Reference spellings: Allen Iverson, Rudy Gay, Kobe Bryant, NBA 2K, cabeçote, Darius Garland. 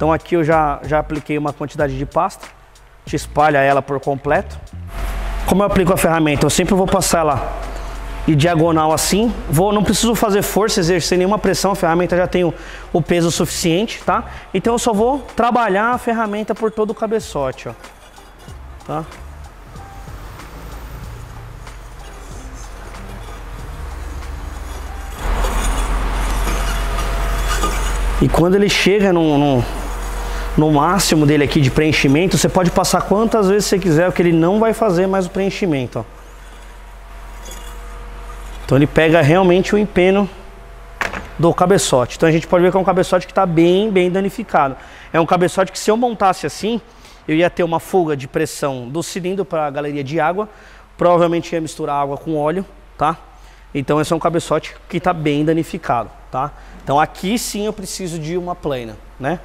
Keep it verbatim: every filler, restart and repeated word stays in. Então aqui eu já, já apliquei uma quantidade de pasta, te espalha ela por completo. Como eu aplico a ferramenta, eu sempre vou passar ela de diagonal assim, vou, não preciso fazer força, exercer nenhuma pressão, a ferramenta já tem o, o peso suficiente, tá? Então eu só vou trabalhar a ferramenta por todo o cabeçote, ó, tá? E quando ele chega no, no, no máximo dele aqui de preenchimento, você pode passar quantas vezes você quiser, porque ele não vai fazer mais o preenchimento, ó. Então ele pega realmente o empeno do cabeçote. Então a gente pode ver que é um cabeçote que está bem, bem danificado. É um cabeçote que, se eu montasse assim, eu ia ter uma fuga de pressão do cilindro para a galeria de água. Provavelmente ia misturar água com óleo, tá? Então esse é um cabeçote que está bem danificado, tá? Então aqui sim eu preciso de uma plana, né?